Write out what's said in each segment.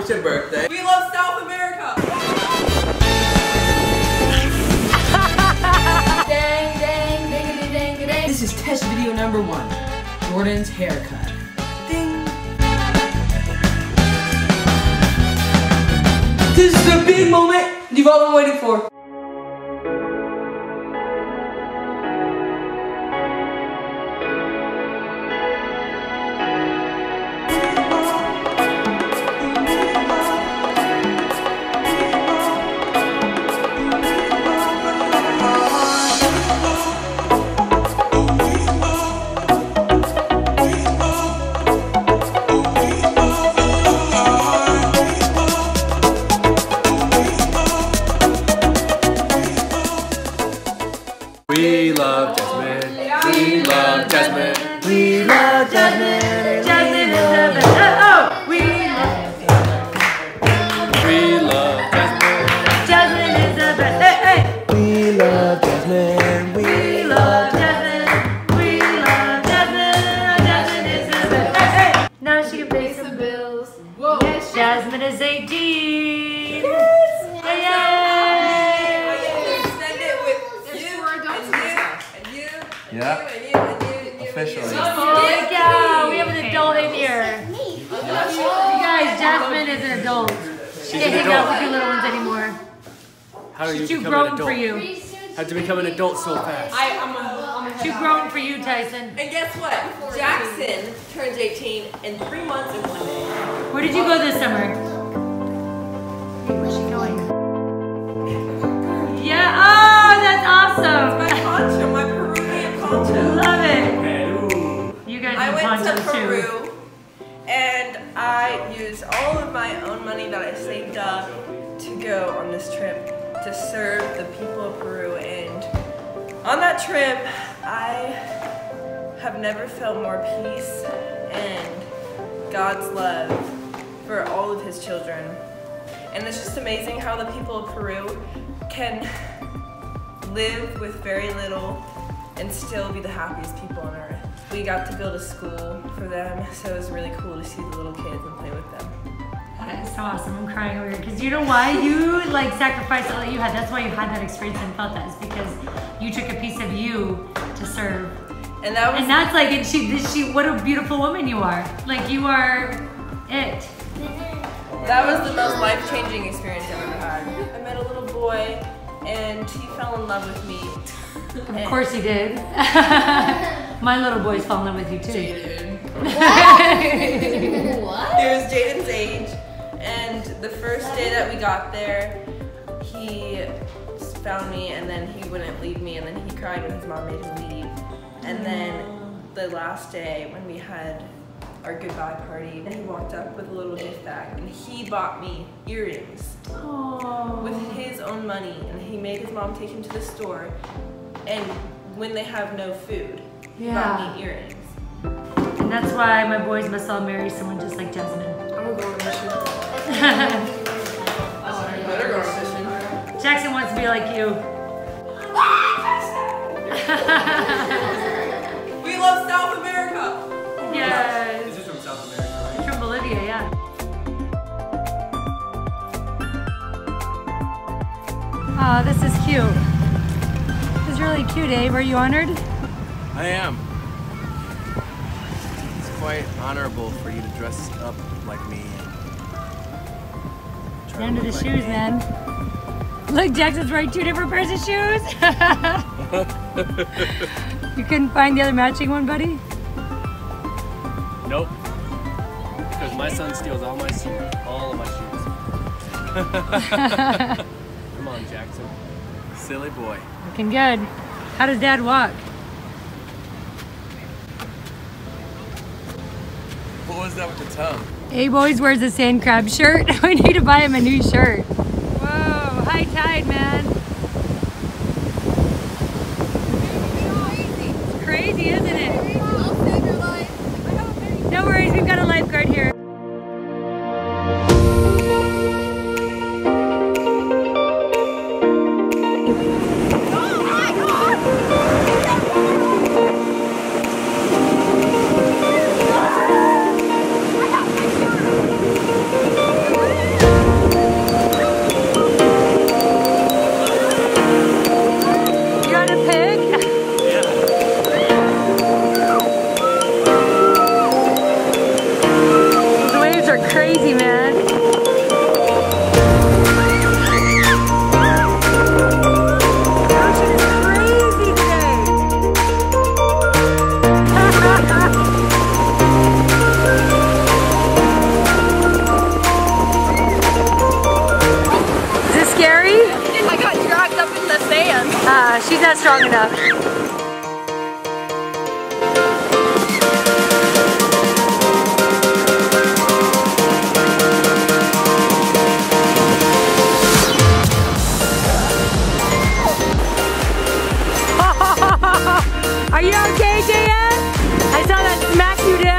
It's your birthday. We love South America. Dang, dang, dang, dang, dang. This is test video number 1. Jordan's haircut. Ding. This is the big moment you've all been waiting for. We love Jasmine. We love Jasmine. We love Jasmine. Jasmine is the best. Oh, we love. We love Jasmine. Jasmine is the best. Hey, hey. We love Jasmine. We love Jasmine. We love Jasmine. Jasmine is the best. Hey, hey. Now she can pay some bills. Whoa. Yes, Jasmine is a G. Yes. Hey, yeah. Yeah. Officially. Oh yeah, we have an adult in here. You guys, Jasmine is an adult. She can't hang out with you little ones anymore. How are you too grown for you. How to become an adult so fast. I'm too grown for you, Tyson. And guess what? Jackson turns 18 in 3 months and 1 day. Where did you go this summer? Where's she going? Yeah, oh, that's awesome. It's my poncho, my poncho. Love it. You guys have ponchos too. I went to Peru and I used all of my own money that I saved up to go on this trip to serve the people of Peru. And on that trip, I have never felt more peace and God's love for all of His children. And it's just amazing how the people of Peru can live with very little and still be the happiest people on earth. We got to build a school for them, so it was really cool to see the little kids and play with them. That is so awesome. I'm crying over here because you know why? You like sacrificed all that you had. That's why you had that experience and felt that, is because you took a piece of you to serve. And that was, and that's like, and she, what a beautiful woman you are. Like, you are it. That was the most life-changing experience I've ever had. I met a little boy and he fell in love with me. Of course he did. My little boy's falling in love with you too. Jaden. What? What? It was Jaden's age, and the first day that we got there, he found me, and then he wouldn't leave me, and then he cried when his mom made him leave. And then the last day when we had our goodbye party, and he walked up with a little gift bag, and he bought me earrings. Aww. With his own money, and he made his mom take him to the store. And when they have no food, yeah, me earrings. And that's why my boys must all marry someone just like Jasmine. I'm gonna go on a mission. I better go on a mission. Jackson wants to be like you. We love South America. Yes. This is from South America, right? From Bolivia, yeah. Oh, this is cute. Really cute, Dave. Are you honored? I am. It's quite honorable for you to dress up like me. Get under the shoes, man. Look, Jackson's wearing 2 different pairs of shoes. You couldn't find the other matching one, buddy? Nope. Because my son steals all my shoes, all of my shoes. Come on, Jackson. Silly boy. Looking good. How does Dad walk? What was that with the tongue? Abe always wears a sand crab shirt. We need to buy him a new shirt. Whoa, high tide, man. It's crazy, isn't it? No worries, we've got a lifeguard here. crazy, man. Is this scary? I got dragged up in the sand. She's not strong enough. Are you okay, JS? I saw that smack you down.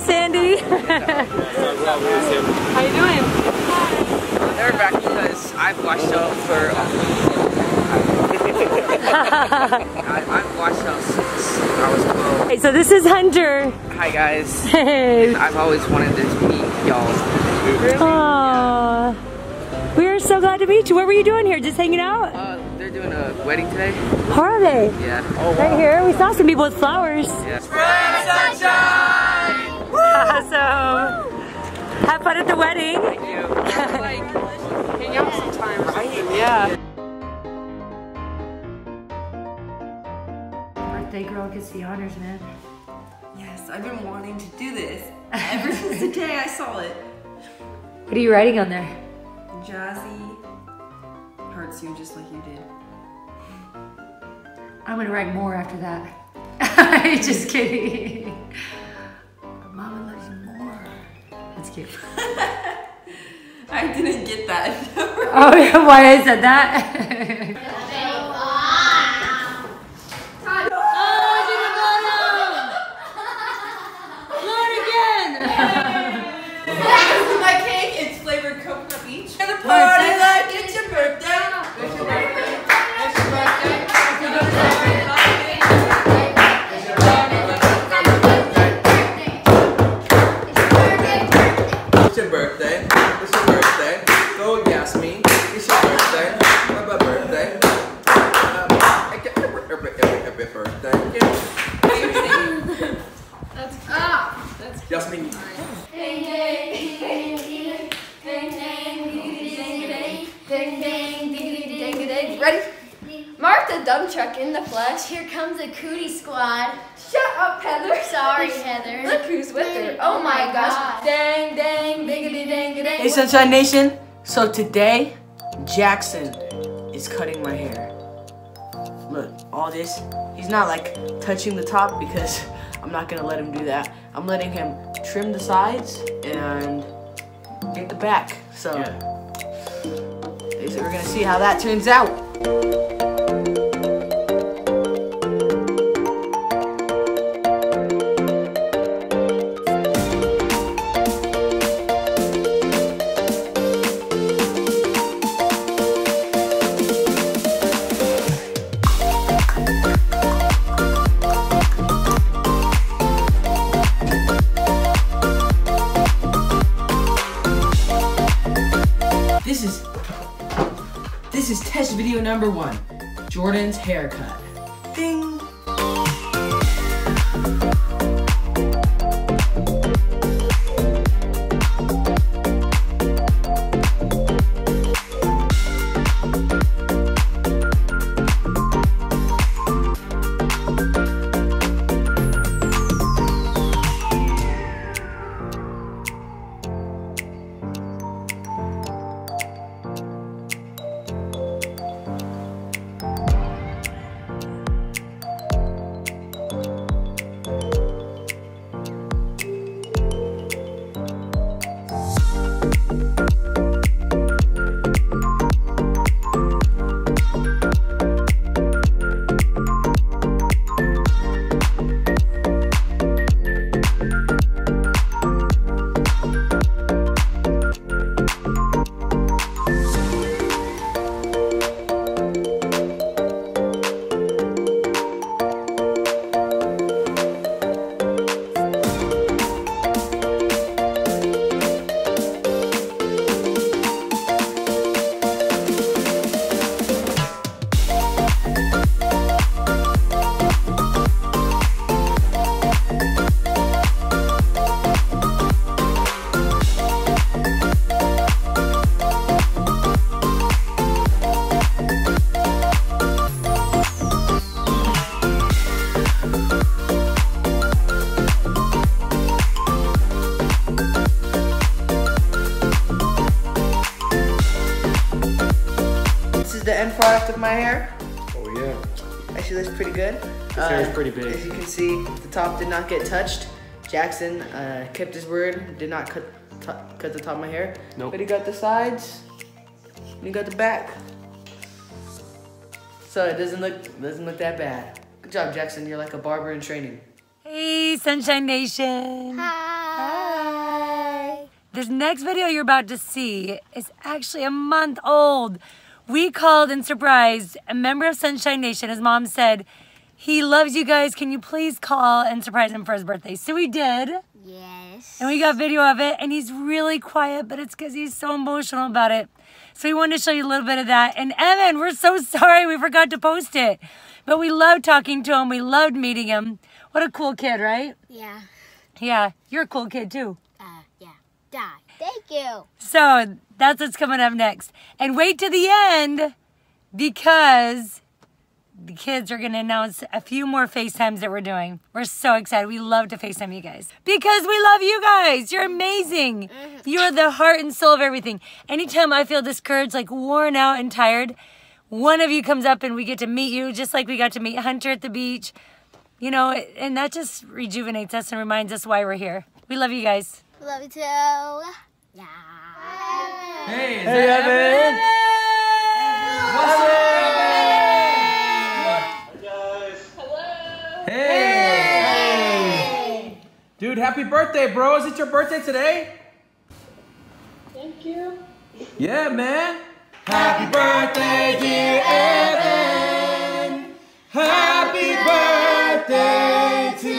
Sandy. How you doing? They're back because I've washed up for I've washed up since I was 12. Hey, so this is Hunter. Hi guys. Hey. I've always wanted to meet y'all. Really? Yeah. We are so glad to meet you. What were you doing here? Just hanging out? They're doing a wedding today. How are they? Yeah. Oh, wow. Right here. We saw some people with flowers. Yeah. Spring sunshine! Awesome. Have fun at the wedding. Thank you. Like, hang out sometime, right? Yeah. Birthday girl gets the honors, man. Yes, I've been wanting to do this ever since the day I saw it. What are you writing on there? Jazzy hurts you just like you did. I'm gonna write more after that. Just kidding. Mama loves you more. That's cute. I didn't get that. Oh, yeah, why I said that? Ready? Mark the dump truck in the flesh. Here comes the cootie squad. Shut up, Heather. Sorry, Heather. Look who's with her. Oh my gosh. Dang, dang, diggity, dang, dang. Hey, Sunshine Nation. So today, Jackson is cutting my hair. Look, all this. He's not like touching the top because I'm not gonna let him do that. I'm letting him trim the sides and get the back. So, we're gonna see how that turns out. This is test video number 1. Jordan's haircut. Ding! The end product of my hair. Oh yeah. Actually looks pretty good. His hair is pretty big. As you can see, the top did not get touched. Jackson kept his word, did not cut the top of my hair. Nope. But he got the sides, and he got the back. So it doesn't look that bad. Good job, Jackson, you're like a barber in training. Hey, Sunshine Nation. Hi. Hi. This next video you're about to see is actually a month old. We called and surprised a member of Sunshine Nation. His mom said, he loves you guys. Can you please call and surprise him for his birthday? So we did. Yes. And we got video of it. And he's really quiet, but it's because he's so emotional about it. So we wanted to show you a little bit of that. And Evan, we're so sorry we forgot to post it. But we loved talking to him. We loved meeting him. What a cool kid, right? Yeah. Yeah. You're a cool kid, too. Yeah. Die. Thank you. So that's what's coming up next. And wait to the end because the kids are going to announce a few more FaceTimes that we're doing. We're so excited. We love to FaceTime you guys because we love you guys. You're amazing. You're the heart and soul of everything. Anytime I feel discouraged, like worn out and tired, one of you comes up and we get to meet you just like we got to meet Hunter at the beach. You know, and that just rejuvenates us and reminds us why we're here. We love you guys. Love you too. Yeah. Hey, is that Evan? What's up, Evan? Hey guys. Hello. Hey. Dude, happy birthday, bro. Is it your birthday today? Thank you. Yeah, man. Happy birthday, dear Evan. Happy birthday to you.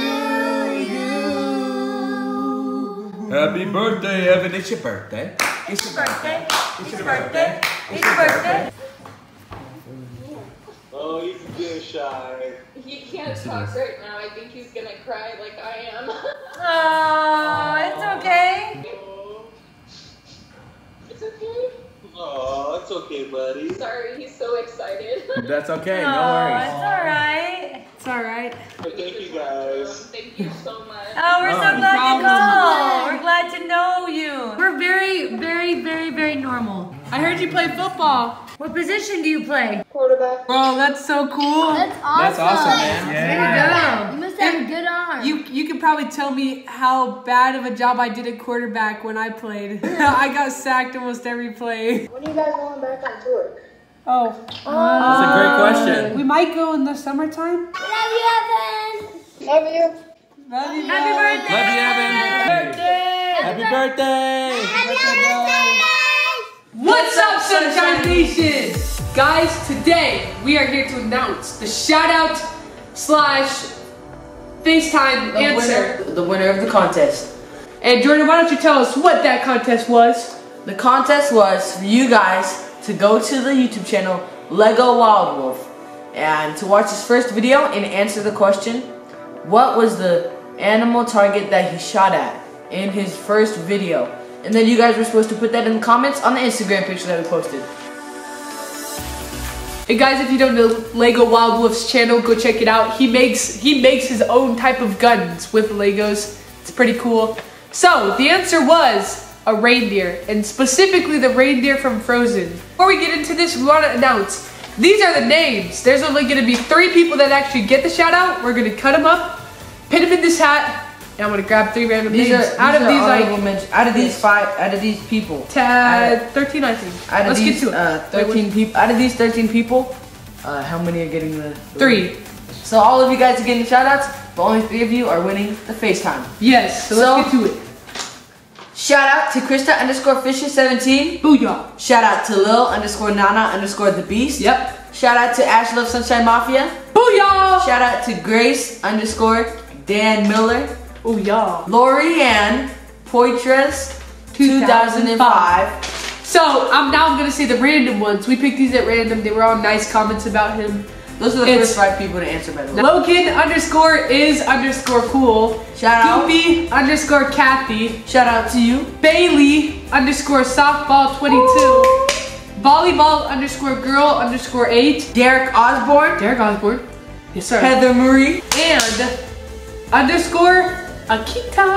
Happy birthday, Evan. It's your birthday. It's your birthday. It's your birthday. It's your birthday. Oh, he's too shy. He can't talk right now. I think he's going to cry like I am. Oh, it's okay. It's okay. Oh, it's okay, buddy. Sorry, he's so excited. That's okay. No worries. It's all right. It's all right. Thank you, guys. Thank you so much. Oh, we're so glad you called. We're glad to know you. We're very, very, very, very normal. I heard you play football. What position do you play? Quarterback. Bro, that's so cool. That's awesome. That's awesome, man. Yeah. There you go. You must have a good arm. You could probably tell me how bad of a job I did at quarterback when I played. I got sacked almost every play. When are you guys going back on tour? Oh. That's a great question. We might go in the summertime. Love you, Evan. Love you. Love you. Happy birthday. Love you, Evan. Happy birthday. Happy birthday. Happy birthday. What's up, Sunshine Nation? Guys, today we are here to announce the shout-out / FaceTime answer. The winner of the contest. And Jordan, why don't you tell us what that contest was? The contest was for you guys to go to the YouTube channel Lego Wild Wolf and to watch his first video and answer the question, what was the animal target that he shot at in his first video? And then you guys were supposed to put that in the comments on the Instagram picture that we posted. Hey guys, if you don't know Lego Wild Wolf's channel, go check it out. He makes his own type of guns with Legos. It's pretty cool. So the answer was a reindeer, and specifically the reindeer from Frozen. Before we get into this, we want to announce these are the names. There's only going to be 3 people that actually get the shout out. We're going to cut them up, pin them in this hat, and I'm going to grab 3 random names. Out of these 5 people. 13, I think. Let's get to it. 13 people. Out of these 13 people, how many are getting the 3? So all of you guys are getting the shout outs, but only 3 of you are winning the FaceTime. Yes, so let's get to it. Shout out to Krista_Fisher17. Booyah. Shout out to Lil_Nana_TheBeast. Yep. Shout out to Ash Love Sunshine Mafia. Booyah. Shout out to Grace_Dan Miller. Booyah. Lorianne Poitras 2005. So I'm now gonna say the random ones. We picked these at random. They were all nice comments about him. Those are the first 5 people to answer, by the way. Logan_is_cool. Shout out. Goofy_Kathy. Shout out to you. Bailey_softball22. Ooh. Volleyball_girl_8. Derek Osborne. Yes, sir. Heather Marie. And _Akita_.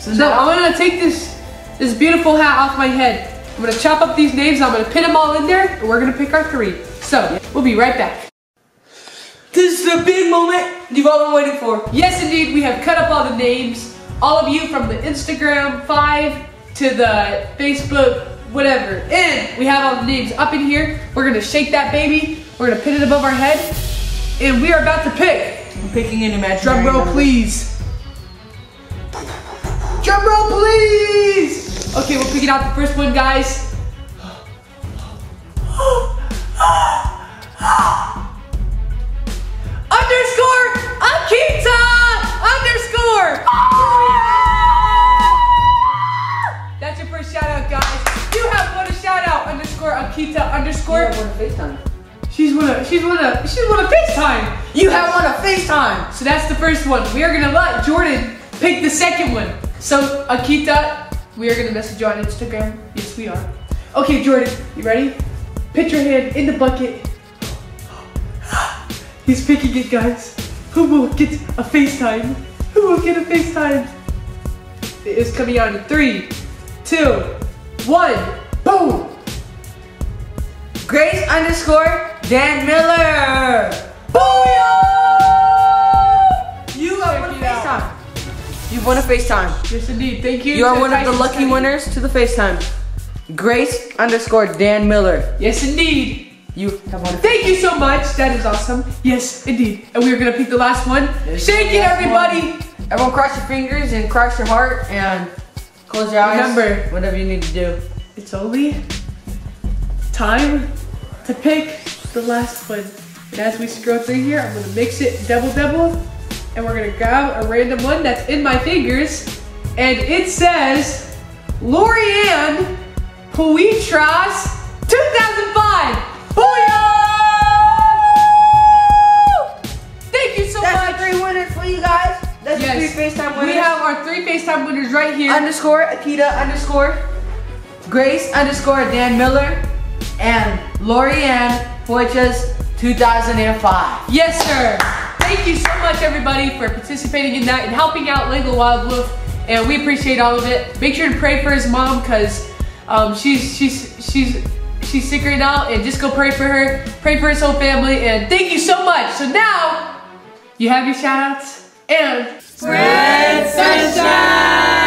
So I'm gonna take this beautiful hat off my head. I'm gonna chop up these names, I'm gonna pin them all in there, and we're gonna pick our 3. So, we'll be right back. This is the big moment you've all been waiting for. Yes, indeed, we have cut up all the names. All of you from the Instagram 5 to the Facebook, whatever. And we have all the names up in here. We're gonna shake that baby. We're gonna pin it above our head. And we are about to pick. I'm picking an imaginary. Drum roll, please. Drum roll, please. Okay, we're picking out the first one, guys. _Akita_. That's your first shout out, guys. You have won a shout out, _Akita_. You have won a FaceTime. She's won a FaceTime. You have won a FaceTime. So that's the first one. We are gonna let Jordan pick the second one. So Akita, we are gonna message you on Instagram. Yes, we are. Okay, Jordan, you ready? Put your hand in the bucket. He's picking it, guys. Who will get a FaceTime? Who will get a FaceTime? It is coming out in 3, 2, 1, boom! Grace_Dan Miller. Booyah! You got one FaceTime. You've won a FaceTime. Yes, indeed. Thank you. You are one of the lucky winners to the FaceTime. Grace_Dan Miller. Yes, indeed. You have won a FaceTime. Thank you so much. That is awesome. Yes, indeed. And we are going to pick the last one. Shake it, everybody. Everyone cross your fingers and cross your heart and close your eyes. Remember, whatever you need to do. It's only time to pick the last one. And as we scroll through here, I'm going to mix it double. And we're gonna grab a random one that's in my fingers. And it says, Lorianne Poitras 2005. Booyah! Thank you so much. That's the 3 winners for you guys. That's the 3 FaceTime winners. We have our 3 FaceTime winners right here. _Akita_Grace_Dan Miller. And Lorianne Poitras 2005. Yes, sir. Thank you so much, everybody, for participating in that and helping out Lego Wild Wolf, and we appreciate all of it. Make sure to pray for his mom, because she's sick right now, and just go pray for her, pray for his whole family, and thank you so much. So now, you have your shout outs, and spread sunshine!